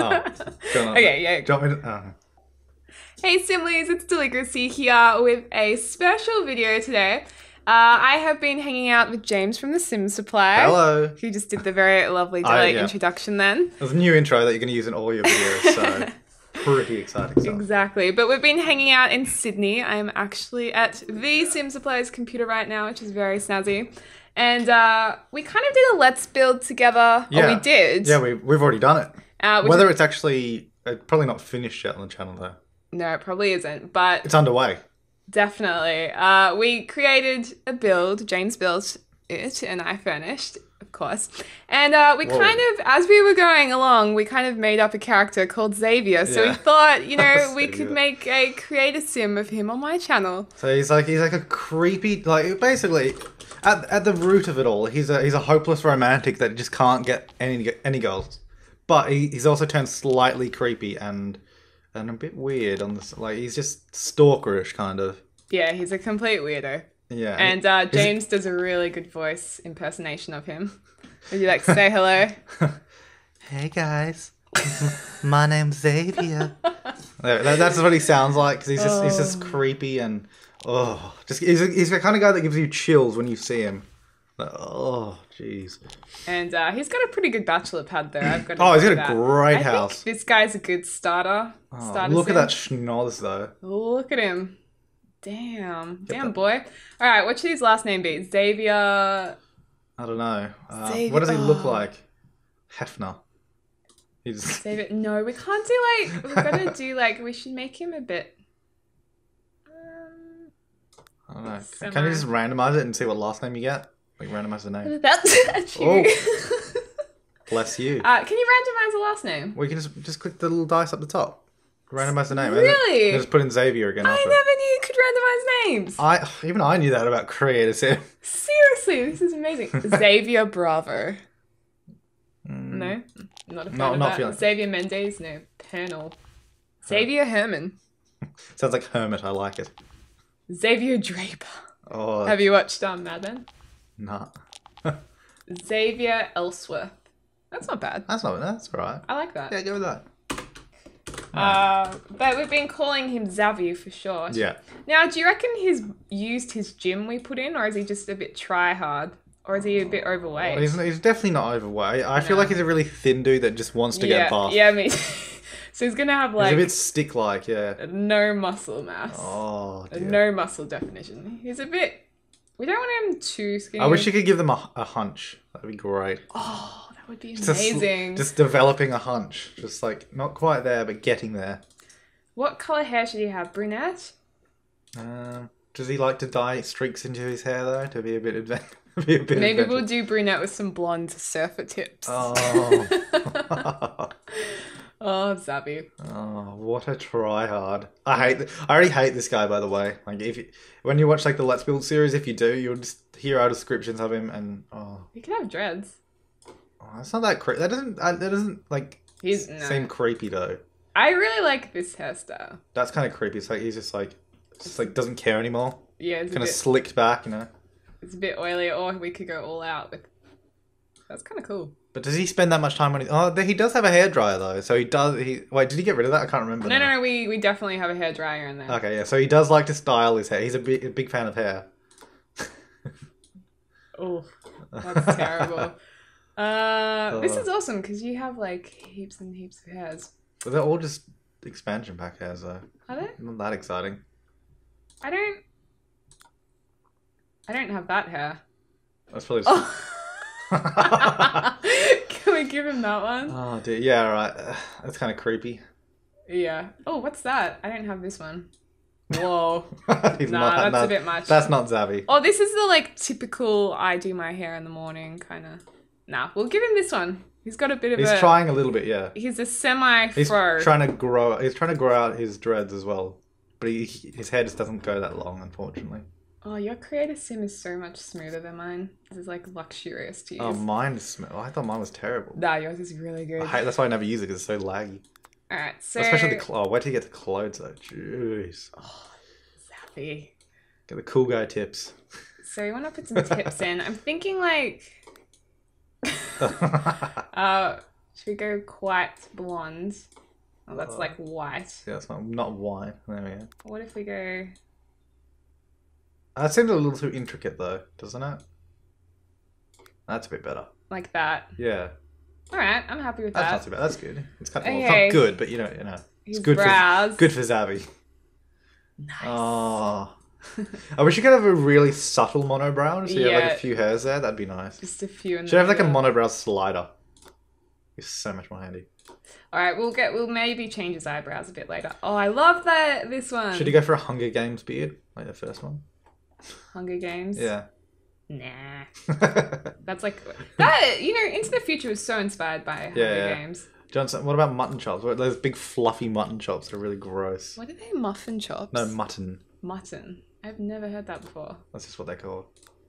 Okay, yeah. Don't we... Hey, Simlies, it's Deligracy here with a special video today. I have been hanging out with James from The Sim Supply. Hello. Who just did the very lovely introduction then. There's a new intro that you're going to use in all your videos, so... Pretty exciting stuff. Exactly. But we've been hanging out in Sydney. I'm actually at The Sim Supply's computer right now, which is very snazzy. And we kind of did a Let's Build together. Yeah. Or we did. Yeah, we've already done it. Whether it's actually... probably not finished yet on the channel, though. No, it probably isn't, but... It's underway. Definitely. We created a build. James built it, and I furnished, of course. And we kind of, as we were going along, we kind of made up a character called Xavier. So we thought, you know, we could create a sim of him on my channel. So he's like a creepy, like, basically, at the root of it all, he's a hopeless romantic that just can't get any girls. But he's also turned slightly creepy and a bit weird on this, like, he's just stalkerish kind of. Yeah, he's a complete weirdo. Yeah. And James does a really good voice impersonation of him. Would you like to say hello? Hey guys, my name's Xavier. That's what he sounds like, because he's just creepy and he's the kind of guy that gives you chills when you see him. Like, oh, jeez. And he's got a pretty good bachelor pad there. I've got to he's got a great house. This guy's a good starter. Look at that schnoz, though. Look at him. Damn. Damn, boy. All right, what should his last name be? Xavier... I don't know. Xavier... What does he look like? Hefner. Xavier... No, we can't do, like... We've got to do, like... We should make him a bit... I don't know. Similar. Can you just randomise it and see what last name you get? Like, randomise the name. That's you. Oh. Bless you. Can you randomise the last name? We can just click the little dice up the top. Randomise the name. Really? And just put in Xavier again. I never knew you could randomise names. Even I knew that about creators here. Seriously, this is amazing. Xavier Bravo. No, not a fan of that. Feeling. Xavier Mendes, no. Pernal. Xavier Herman. Sounds like Hermit. I like it. Xavier Draper. Oh. Have you watched Mad Men? Nah. Xavier Ellsworth. That's not bad. That's alright. I like that. Yeah, go with that. But we've been calling him Xavier for short. Yeah. Now, do you reckon he's used his gym we put in, or is he just a bit try-hard? Or is he a bit overweight? Well, he's definitely not overweight. I feel like he's a really thin dude that just wants to get buff. Yeah, me too. So he's going to have, like... He's a bit stick-like, yeah. No muscle mass. Oh, dear. No muscle definition. He's a bit... We don't want him too skinny. I wish you could give them a hunch. That'd be great. Oh, that would be amazing. Just developing a hunch. Just like, not quite there, but getting there. What colour hair should he have? Brunette? Does he like to dye streaks into his hair, though? To be a bit adventurous. Maybe we'll do brunette with some blonde surfer tips. Oh. Oh, Zabby. Oh, what a tryhard. I already hate this guy, by the way. Like, when you watch, like, the Let's Build series, if you do, you'll just hear our descriptions of him and, oh. He can have dreads. Oh, that's not that creepy. That doesn't, like, seem creepy, though. I really like this hairstyle. That's kind of creepy. It's like, he's just doesn't care anymore. Yeah, it's kind of slicked back, you know. It's a bit oily, or we could go all out with... That's kind of cool. But does he spend that much time on his... Oh, he does have a hairdryer, though. So he does... Wait, did he get rid of that? I can't remember. No, we definitely have a hairdryer in there. Okay, yeah. So he does like to style his hair. He's a big fan of hair. Oh, that's terrible. This is awesome, because you have, like, heaps and heaps of hairs. But they're all just expansion pack hairs, though. Are they? Not that exciting. I don't have that hair. That's probably... Just... Oh. Can we give him that one? Oh, dear. Yeah, right. That's kind of creepy. Yeah. Oh, what's that? I don't have this one. Whoa. That's a bit much. That's not Xavi. Oh, this is the, like, typical I do my hair in the morning kind of... Nah, we'll give him this one. He's got a bit of He's trying a little bit, yeah. He's a semi-fro. He's trying to grow out his dreads as well. But his hair just doesn't go that long, unfortunately. Oh, your creator sim is so much smoother than mine. This is, like, luxurious to use. Oh, mine is smooth. I thought mine was terrible. Nah, yours is really good. That's why I never use it, because it's so laggy. All right, so... Especially the... Oh, wait till you get the clothes, though. Jeez. Oh, Zappy. Get the cool guy tips. So we want to put some tips in. I'm thinking, like... Should we go quite blonde? Oh, that's like white. Yeah, that's not white. There we go. What if we go... That seemed a little too intricate though, doesn't it? That's a bit better. Like that? Yeah. Alright, I'm happy with that. That's not too bad. That's good. It's kind of, well, it's not good, but you know. It's good for Xavi. Nice. Oh. I wish you could have a really subtle monobrow. So you have like a few hairs there. That'd be nice. Just a few. Should have like a monobrow slider. It's so much more handy. All right, we'll maybe change his eyebrows a bit later. Oh, I love that this one. Should he go for a Hunger Games beard, like the first one? Hunger Games. Yeah. Nah. That's like that. You know, Into the Future was so inspired by Hunger Games. Johnson, what about mutton chops? What, those big fluffy mutton chops that are really gross. What are they, muffin chops? No, mutton. Mutton. I've never heard that before. That's just what they're called.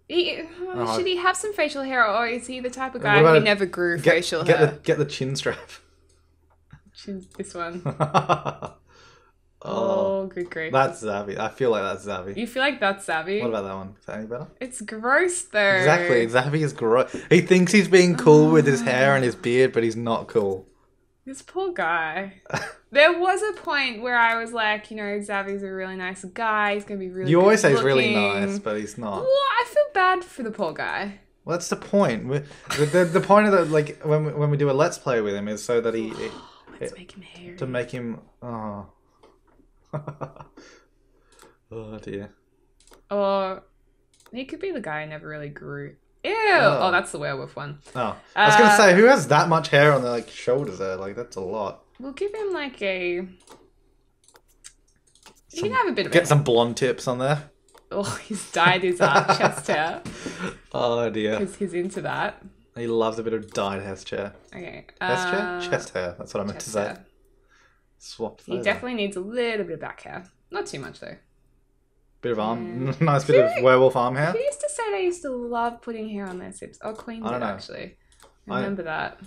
Should he have some facial hair, or is he the type of guy who never grew facial hair? Get the chin strap. This one. Oh, good grief. That's Xavi. I feel like that's Xavi. You feel like that's Xavi? What about that one? Is that any better? It's gross, though. Exactly. Xavi is gross. He thinks he's being cool with his hair and his beard, but he's not cool. This poor guy. There was a point where I was like, you know, Xavi's a really nice guy. He's going to be really good. You always say he's really nice, but he's not. Well, I feel bad for the poor guy. Well, that's the point. The point of the, like, when we do a Let's Play with him is so that he... Let's make him hairy. To make him... Oh. Oh, dear. Or he could be the guy who never really grew... Ew! Oh, that's the werewolf one. Oh. I was gonna say, who has that much hair on their like shoulders there? Like, that's a lot. We'll give him like a... You can have a bit of... Get some blonde tips on there. Oh, he's dyed his chest hair. Oh, dear. Because he's into that. He loves a bit of dyed chest hair. Okay. Chest hair. That's what I meant to say. Hair. Swapped those. He definitely needs a little bit of back hair. Not too much, though. Bit of arm, nice bit of werewolf arm hair. Who used to say they used to love putting hair on their Sims? Oh, Queen did actually. I remember that.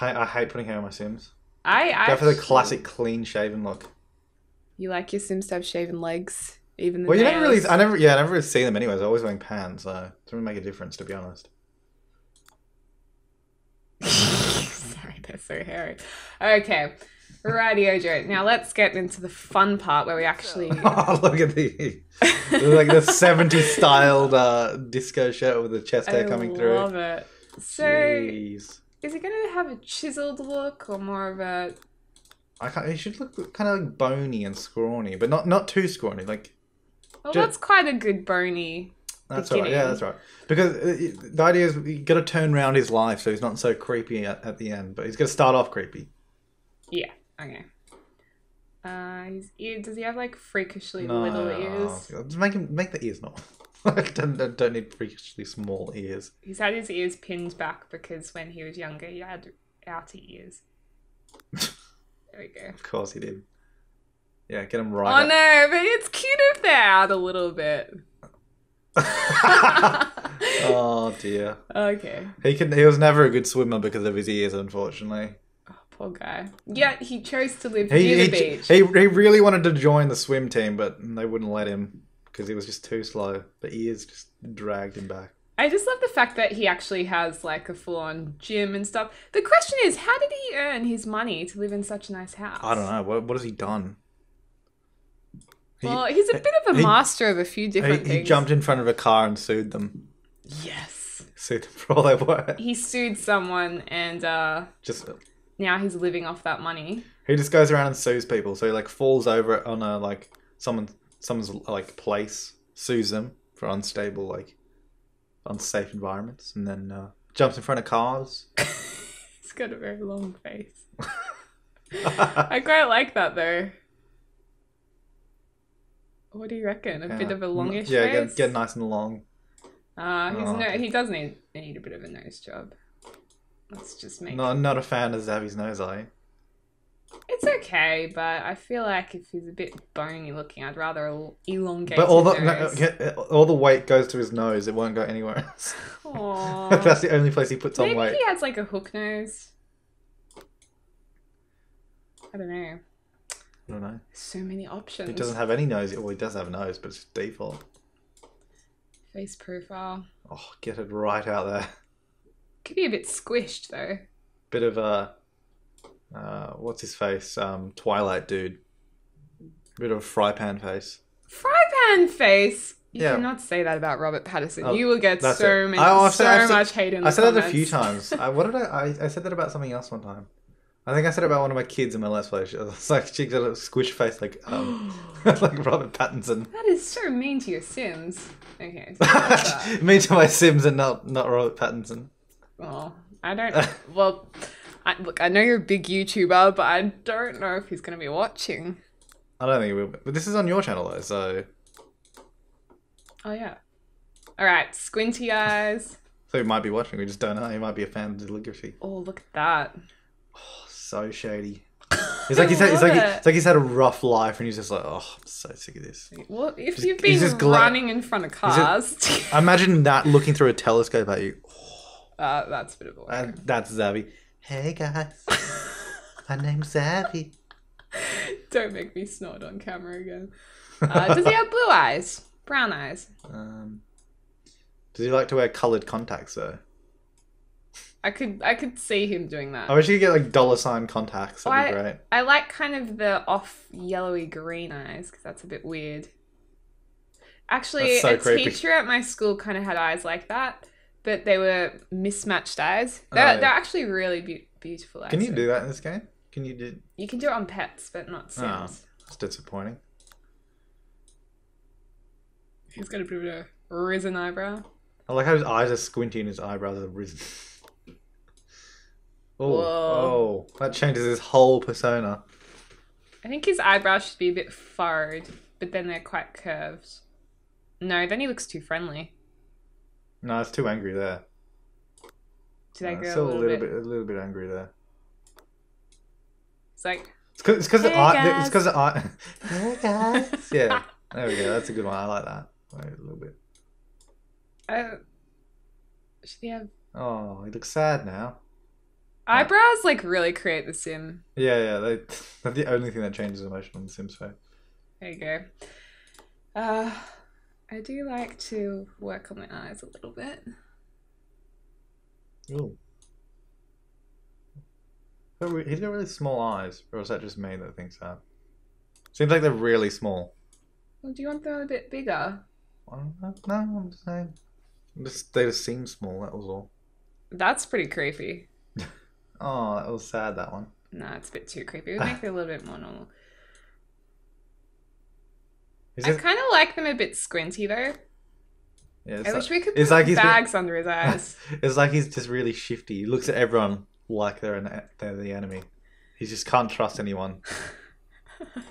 I hate putting hair on my Sims. I go for the classic clean shaven look. You like your Sims to have shaven legs, even the nails. You never really. I never really see them anyways. I always wearing pants, so it doesn't really make a difference, to be honest. Sorry, they're so hairy. Okay. Rightio, Joe. Now let's get into the fun part where we actually... Oh, look at the... like the 70s styled disco shirt with the chest hair coming through. I love it. So, jeez. Is it going to have a chiseled look or more of a... It should look kind of like bony and scrawny, but not too scrawny. Like, well, that's quite a good bony... That's beginning. Right, yeah, that's right. Because the idea is you got to turn around his life so he's not so creepy at the end, but he's going to start off creepy. Yeah. Okay. His ear, does he have like freakishly little ears? Just make the ears normal. don't need freakishly small ears. He's had his ears pinned back because when he was younger he had outer ears. There we go. Of course he did. Yeah, get him right. Oh no, but it's cute if they're out a little bit. Oh dear. Okay. He was never a good swimmer because of his ears, unfortunately. Poor guy. Yeah, he chose to live near the beach. He really wanted to join the swim team, but they wouldn't let him because he was just too slow. The ears just dragged him back. I just love the fact that he actually has like a full-on gym and stuff. The question is, how did he earn his money to live in such a nice house? I don't know. What has he done? Well, he's a bit of a master of a few different things. He jumped in front of a car and sued them. Yes. Sued them for all their work. He sued someone and... Now he's living off that money. He just goes around and sues people. So he like falls over on a like someone's like place, sues them for unstable, like unsafe environments, and then jumps in front of cars. He's got a very long face. I quite like that though. What do you reckon? A bit of a longish face? Yeah, get nice and long. He does need a bit of a nose job. Let's just make... No, I'm not a fan of Xavi's nose, are you? It's okay, but I feel like if he's a bit bony looking, I'd rather elongate his nose. All the weight goes to his nose. It won't go anywhere else. Aww. That's the only place he puts on weight. Maybe he has like a hook nose. I don't know. So many options. He doesn't have any nose. Well, he does have a nose, but it's default. Face profile. Oh, get it right out there. Could be a bit squished though. bit of a what's his face? Twilight dude. Bit of a fry pan face. Fry pan face. You cannot say that about Robert Pattinson. Oh, you will get so many, so much hate in the comments. I said that a few times. I said that about something else one time. I think I said it about one of my kids in my last place. It's like she got a squish face, like Robert Pattinson. That is so mean to your Sims. Okay. So mean to my Sims and not Robert Pattinson. Oh, I don't. Well, look, I know you're a big YouTuber, but I don't know if he's going to be watching. I don't think he will. But this is on your channel though, so. Oh yeah. All right, squinty eyes. So he might be watching. We just don't know. He might be a fan of Deligracy. Oh, look at that. So shady. He's had a rough life and he's just like, oh, I'm so sick of this. Well, if you've been running in front of cars. Imagine that, looking through a telescope at you. Oh. That's a bit of a lie. That's Xavi. Hey guys, my name's Xavi. Don't make me snort on camera again. Does he have blue eyes? Brown eyes? Does he like to wear coloured contacts though? I could see him doing that. I wish you could get like $ contacts. That'd be great. I like kind of the off yellowy green eyes because that's a bit weird. Actually, so a teacher at my school kind of had eyes like that, but they were mismatched eyes. They're actually really beautiful eyes. Can you do that in this game? Can you do? You can do it on pets, but not Sims. Oh, that's disappointing. He's got a bit of a risen eyebrow. I like how his eyes are squinty and his eyebrows are risen. Oh, that changes his whole persona. I think his eyebrows should be a bit furrowed, but then they're quite curved. No, then he looks too friendly. No, it's too angry there. Did I go still a little bit angry there? It's like it's because the eye. Hey guys. Yeah, there we go. That's a good one. I like that. Wait, a little bit. Should he have? Oh, he looks sad now. Eyebrows like really create the Sim. Yeah, that's the only thing that changes emotion on the Sim's face. There you go. I do like to work on my eyes a little bit. Ooh. He's got really small eyes, or is that just me that thinks that? Seems like they're really small. Well, do you want them a bit bigger? I don't know. No, I'm just saying. They just seem small, that was all. That's pretty creepy. Oh, that was sad, that one. Nah, it's a bit too creepy. It would make it a little bit more normal. I kind of like them a bit squinty, though. Yeah, I wish we could put bags under his eyes. It's like he's just really shifty. He looks at everyone like they're the enemy. He just can't trust anyone.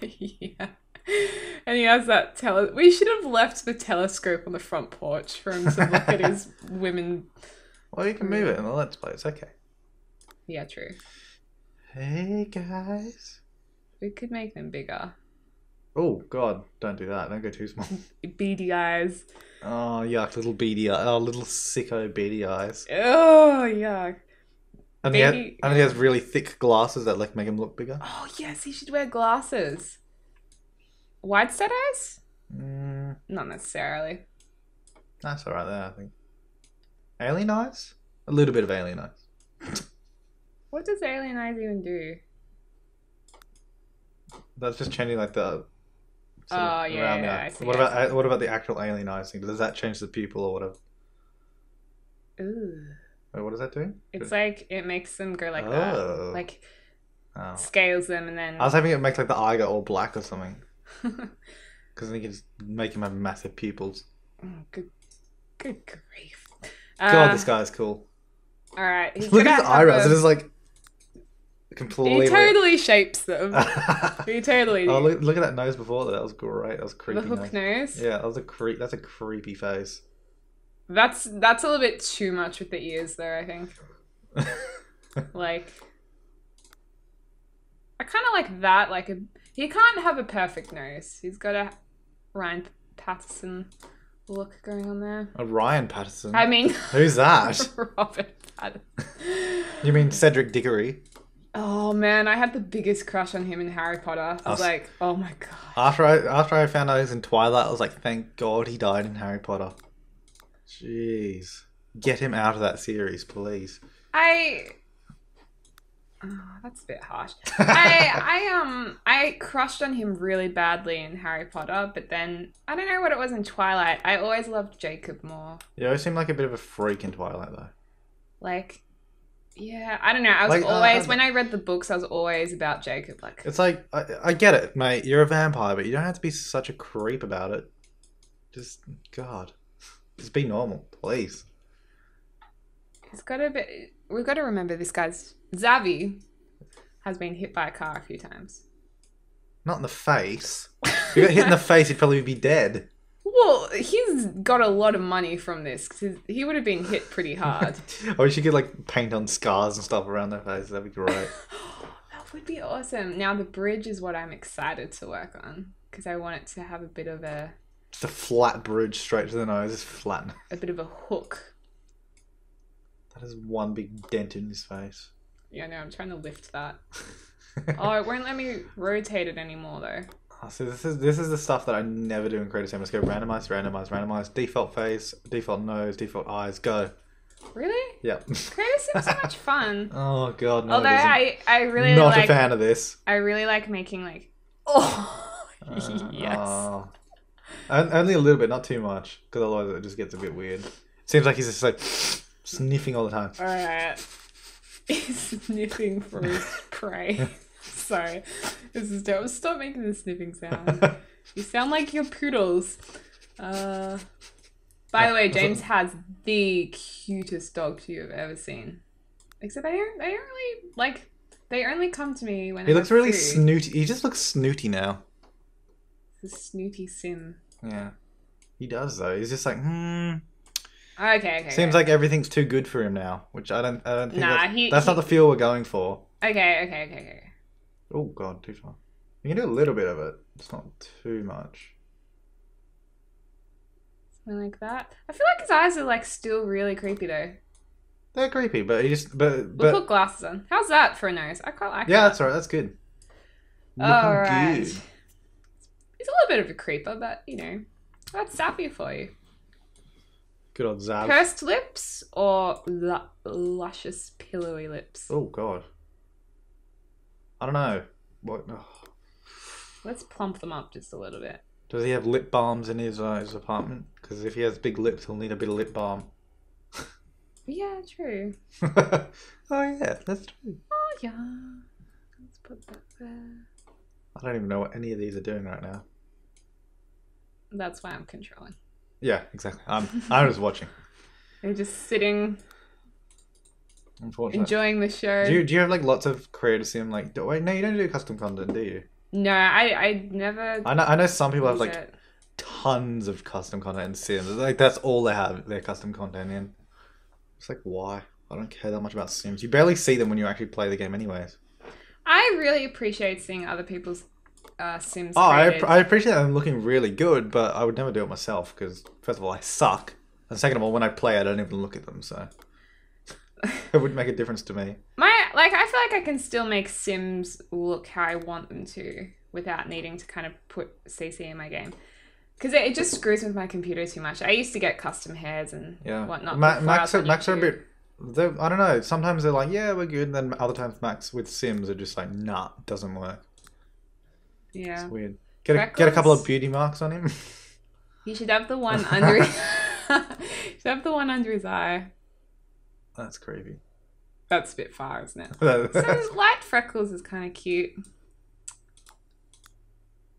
Yeah. And he has that we should have left the telescope on the front porch for him to look at his women. Well, you can move it in the Let's Play. It's okay. Yeah, true. Hey guys. We could make them bigger. Oh god, don't do that. Don't go too small. Beady eyes. Oh yuck, little beady eyes. Oh, little sicko beady eyes. Oh yuck. And he has really thick glasses that like make him look bigger. Oh yes, he should wear glasses. Wide set eyes? Not necessarily. That's alright there, I think. Alien eyes? A little bit of alien eyes. What does alien eyes even do? That's just changing like the. I see. What about the actual alien eyes thing? Does that change the pupil or whatever? Ooh. Wait, what does that do? It's like it makes them go like that, like scales them, and then. I was having it make like the eye go all black or something. Because then you can just make him have massive pupils. Oh, good grief! God, this guy is cool. All right. Look at his eyebrows. It is like. Completely. He totally shapes them. He totally. Oh, look at that nose before that. That was great. That was creepy. The hook nose. Yeah, that was that's a creepy face. That's a little bit too much with the ears, though. I think. Like, I kind of like that. Like, he can't have a perfect nose. He's got a Ryan Patterson look going on there. A Ryan Patterson. I mean, who's that? Robert Patterson. You mean Cedric Diggory? Oh man, I had the biggest crush on him in Harry Potter. I was like, oh my god. After I found out he was in Twilight, I was like, thank god he died in Harry Potter. Jeez. Get him out of that series, please. I Oh, that's a bit harsh. I crushed on him really badly in Harry Potter, but then I don't know what it was in Twilight. I always loved Jacob more. Yeah, he seemed like a bit of a freak in Twilight though. Like, yeah, I don't know. I was like, always when I read the books, I was always about Jacob. Like, it's like I get it, mate. You're a vampire, but you don't have to be such a creep about it. Just God, just be normal, please. It's got a bit. We've got to remember this guy's. Xavi has been hit by a car a few times. Not in the face. If you got hit in the face, he'd probably be dead. Well, he's got a lot of money from this. Cause he would have been hit pretty hard. Or you should get like paint on scars and stuff around their face. That'd be great. That would be awesome. Now the bridge is what I'm excited to work on because I want it to have a bit of a... Just a flat bridge straight to the nose. Just flatten. A bit of a hook. That is one big dent in his face. Yeah, no, I'm trying to lift that. Oh, it won't let me rotate it anymore, though. Oh, so this is the stuff that I never do in creative sim. Let's go randomize, randomize, randomize. Default face, default nose, default eyes. Go. Really? Yeah. Creative sim is so much fun. Oh god. No, although I really not like, a fan of this. I really like making like. Oh. Yes. Oh. Only a little bit, not too much, because otherwise it just gets a bit weird. Seems like he's just like sniffing all the time. All right. He's sniffing for his prey. Sorry. This is terrible. Stop making the sniffing sound. You sound like your poodles. By the way, James has the cutest dog you've ever seen. Except they only like they only come to me when he looks really snooty. He just looks snooty now. It's a snooty sim. Yeah. He does though. He's just like Okay. Seems like everything's too good for him now, which I don't think that's not the feel we're going for. Okay. Oh god, too far. You can do a little bit of it. It's not too much. Something like that. I feel like his eyes are like still really creepy though. They're creepy, but he just but we'll put glasses on. How's that for a nose? I quite like that. Yeah, that's alright. That's good. Alright. He's a little bit of a creeper, but you know, that's sappy for you. Good old Zav. Pursed lips or luscious, pillowy lips? Oh, God. I don't know. What? Oh. Let's plump them up just a little bit. Does he have lip balms in his apartment? Because if he has big lips, he'll need a bit of lip balm. Yeah, true. Oh, yeah, that's true. Oh, yeah. Let's put that there. I don't even know what any of these are doing right now. That's why I'm controlling. Yeah, exactly. I was watching. They're just sitting, enjoying the show. Do you have like lots of creative sim like? Wait, no, you don't do custom content, do you? No, I never. I know some people have like tons of custom content in Sims. Like that's all they have their custom content in. It's like why? I don't care that much about Sims. You barely see them when you actually play the game, anyways. I really appreciate seeing other people's. Sims. Oh, I appreciate them looking really good, but I would never do it myself because first of all I suck, and second of all when I play I don't even look at them, so it wouldn't make a difference to me. I feel like I can still make Sims look how I want them to without needing to kind of put CC in my game because it just screws with my computer too much. I used to get custom hairs and whatnot. Macs are a bit. I don't know. Sometimes they're like, yeah, we're good, and then other times Macs with Sims are just like, nah, it doesn't work. Yeah. It's weird. Get a couple of beauty marks on him. You should have the one under his eye. That's creepy. That's a bit far, isn't it? So light freckles is kind of cute.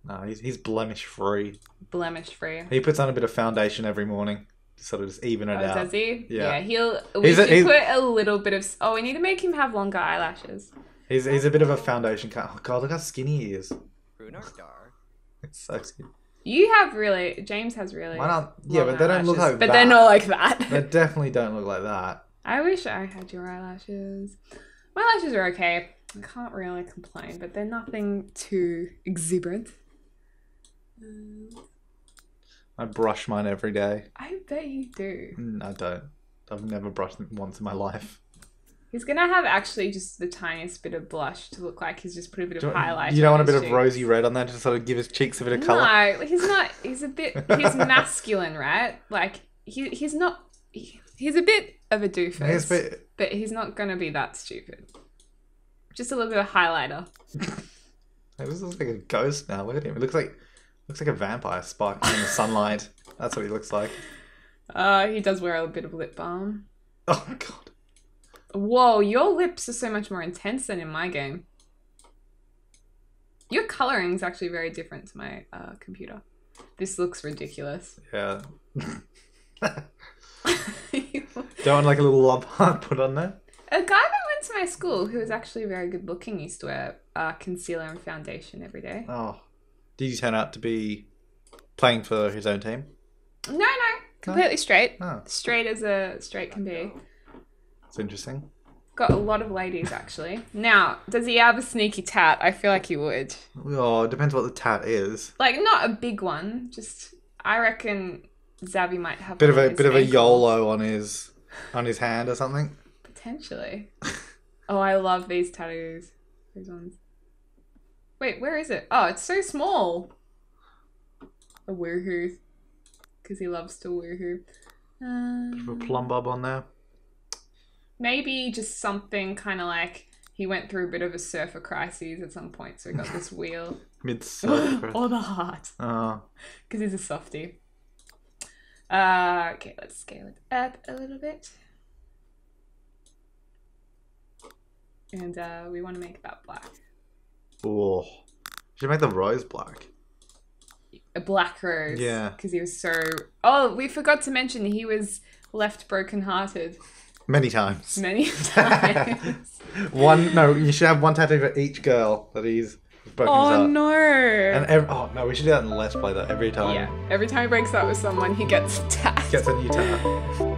No, he's blemish free. Blemish free. He puts on a bit of foundation every morning. Sort of just even it out. Does he? Yeah. We should put a little bit of we need to make him have longer eyelashes. He's a bit of a foundation cut. Oh god, look how skinny he is. It's so skinny. James has really. Why not? Yeah, but they don't look like that. But they're not like that. They definitely don't look like that. I wish I had your eyelashes. My eyelashes are okay. I can't really complain, but they're nothing too exuberant. I brush mine every day. I bet you do. I don't. I've never brushed them once in my life. He's going to have actually just the tiniest bit of blush to look like he's just put a bit of highlight. You don't want a bit of rosy red on that to sort of give his cheeks a bit of colour? No, he's not. He's a bit... He's masculine, right? Like, he's not... He's a bit of a doofus, but he's not going to be that stupid. Just a little bit of highlighter. It just looks like a ghost now. Look at him. It looks like a vampire sparkling in the sunlight. That's what he looks like. He does wear a bit of lip balm. Oh god. Whoa, your lips are so much more intense than in my game. Your coloring's actually very different to my computer. This looks ridiculous. Yeah. Don't want like a little love heart put on there. A guy that went to my school who was actually very good looking used to wear concealer and foundation every day. Oh, did he turn out to be playing for his own team? No, completely straight. Oh. Straight as a straight can be. That's interesting. Got a lot of ladies actually. Now, does he have a sneaky tat? I feel like he would. Oh, it depends what the tat is. Like not a big one. Just I reckon Xavi might have a bit of a YOLO on his hand or something. Potentially. Oh, I love these tattoos. These ones. Wait, where is it? Oh, it's so small. A woohoo. Because he loves to woohoo. A plum bob on there. Maybe just something kind of like he went through a bit of a surfer crisis at some point, so he got this wheel. Mid-surfer. Or the heart. Oh. Because he's a softie. Okay, let's scale it up a little bit. And we want to make that black. Oh, you should make the rose black. A black rose. Yeah. Because he was so... Oh, we forgot to mention he was left brokenhearted. Many times. Many times. No, you should have one tattoo for each girl that he's broken up. Oh, no. And oh, no, we should do that in the Let's Play, though, every time. Yeah, every time he breaks up with someone, he gets a new tattoo.